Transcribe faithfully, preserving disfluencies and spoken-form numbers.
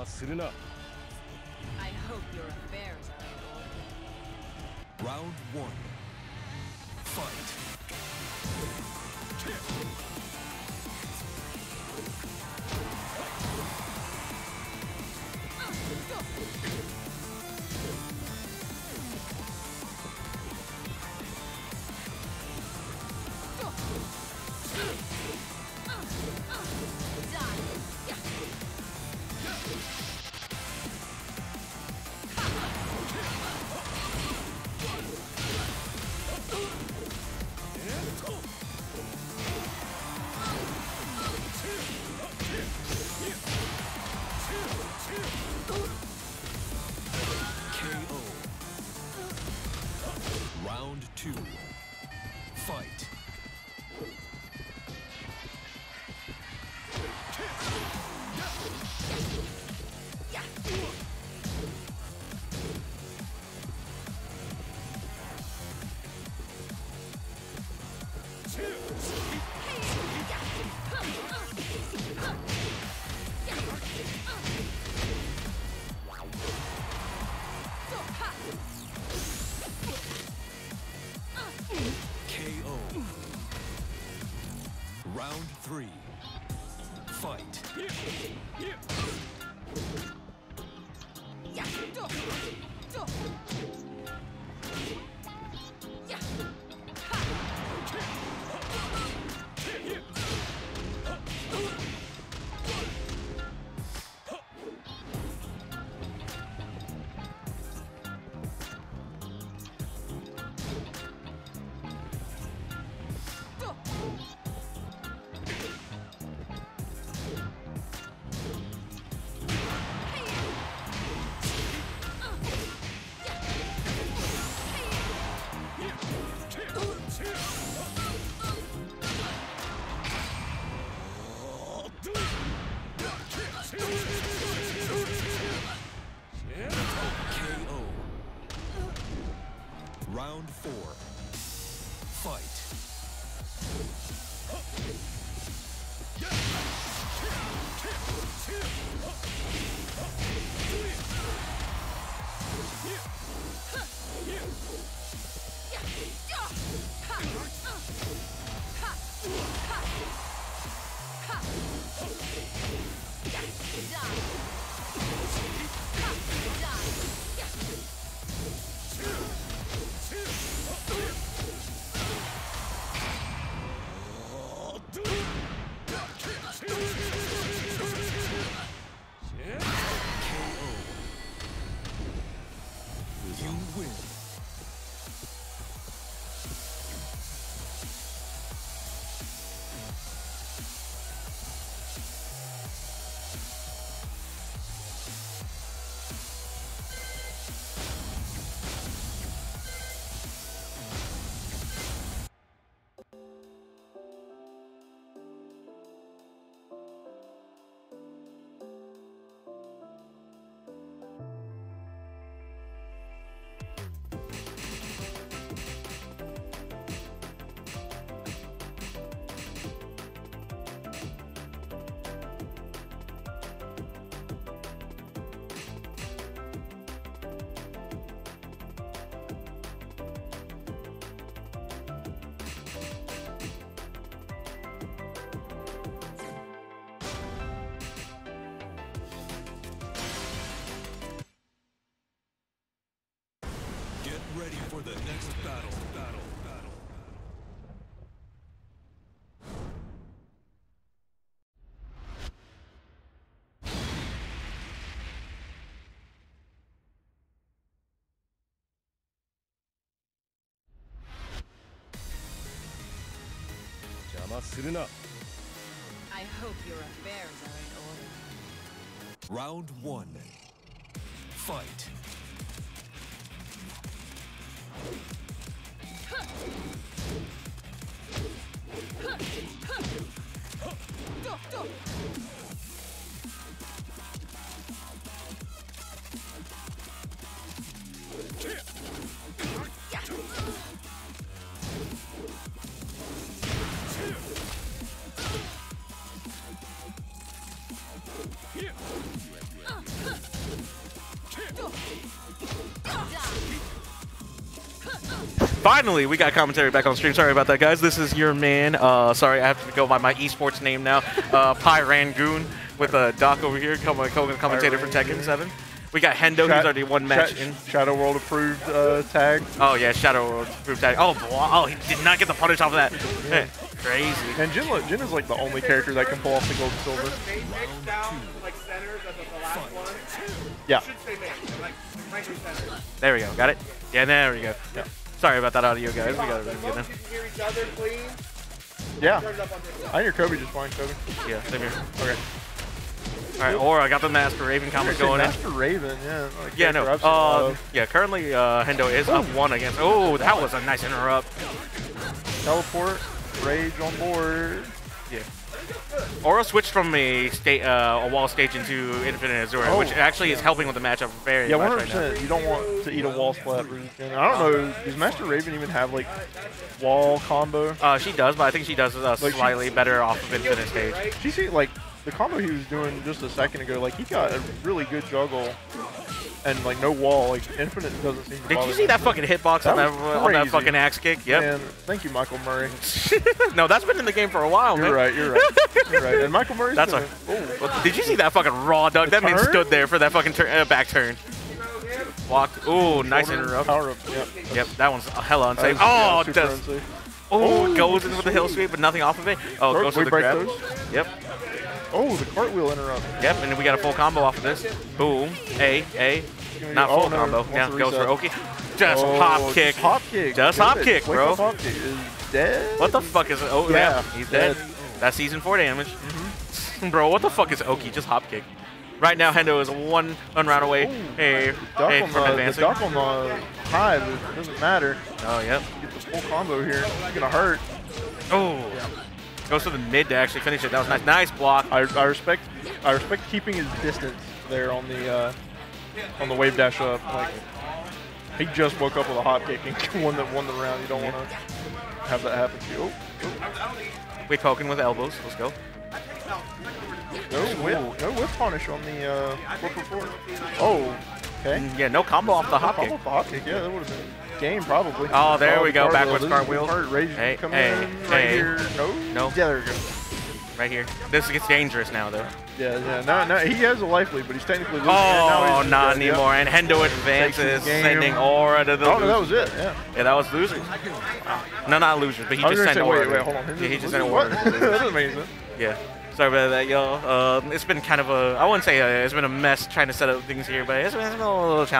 I hope your affairs are in order. Round one. Fight. Two, fight. Round three, fight. Round four, fight. Ready for the next battle, battle, battle, battle. I hope your affairs are in order. Round one. Fight. Yeah. Finally, we got commentary back on stream. Sorry about that, guys. This is your man. Uh, sorry, I have to go by my esports name now. Uh, Pyrangoon with uh, Doc over here, come, come, commentator for Tekken seven. We got Hendo, Sh who's already one match Sh in. Shadow World approved uh, tag. Oh, yeah, Shadow World approved tag. Oh, wow. Oh, he did not get the punish off of that. Yeah. Crazy. And Jin, Jin is like the only character that can pull off the gold and silver. Yeah. There we go. Got it? Yeah, there we go. Yeah. Sorry about that audio, guys. We got it again. Yeah. I hear Kobe just fine, Kobe. Yeah, same here. Okay. All right, Aura got the Master Raven combo going in. Master Raven, yeah. Like yeah, no. Uh, yeah, currently uh, Hendo is Ooh. up one against. Oh, that was a nice interrupt. Teleport, rage on board. Yeah. Aura switched from a state, uh, a wall stage into Infinite Azura, oh, which actually yeah. is helping with the matchup very yeah, much right now. You don't want to eat a wall splat. And I don't know, does Master Raven even have like wall combo? Uh, she does, but I think she does uh, like slightly she, better off of Infinite stage. She see like. The combo he was doing just a second ago, like he got a really good juggle, and like no wall, like Infinite doesn't seem to bother. Did you see that fucking hitbox that on, that, on that fucking axe kick? Yep. Man, thank you, Michael Murray. No, that's been in the game for a while, you're man. Right, you're right, you're right. And Michael Murray's that's gonna, a, oh. Did you see that fucking raw dog? That turn? Man stood there for that fucking tur uh, back turn. Walked. Ooh, nice interrupt. Power up. Yep. Yep, that one's hella unsafe. Oh, yeah, does. Unsafe. Oh, goes in with the hill sweep, but nothing off of it. Oh, Cart goes for the grab. Those? Yep. Oh, the cartwheel interrupt. Yep, and we got a full combo off of this. Boom. A, A. Not full oh, no, combo. Yeah, goes for Oki. Just oh, hop kick. Just hop kick. Just hop kick, bro. Hop kick is dead. What the fuck is Oh, yeah. yeah. He's dead. dead. That's season four damage. Mm-hmm. Bro, what the fuck is Oki? Just hop kick. Right now, Hendo is one unround away hey, hey, from uh, advancing. The duck on the hive, it doesn't matter. Oh, yep. Get the full combo here. It's going to hurt. Oh. Yeah. Goes to the mid to actually finish it. That was nice. Nice block. I, I respect. I respect keeping his distance there on the uh, on the wave dash up. Like he just woke up with a hop kick and won the won the round. You don't want to have that happen to you. Oh, oh. We're poking with elbows. Let's go. No whip. No whip punish on the uh, whip report. Oh. Okay. Yeah. No combo off the hop no kick. Combo off the hop kick. Yeah, that would have been. Game probably. Oh, there oh, we the go. Backwards cartwheel. Hey, come hey, in. Right hey. Here. No. No. Yeah, there we go. Right here. This gets dangerous now, though. Yeah, yeah. No, no. He has a life lead, but he's technically losing. Oh, not nah, anymore. Yep. And Hendo advances, sending Aura to the. Oh, no, that was it. Yeah. Yeah, that was losers. Wow. No, not losers, but he just sent Aura. Wait, wait, hold on. He, yeah, he just sent Aura. That doesn't make sense. Yeah. Sorry about that, y'all. Um, it's been kind of a. I wouldn't say a, it's been a mess trying to set up things here, but it's been, it's been a little challenging.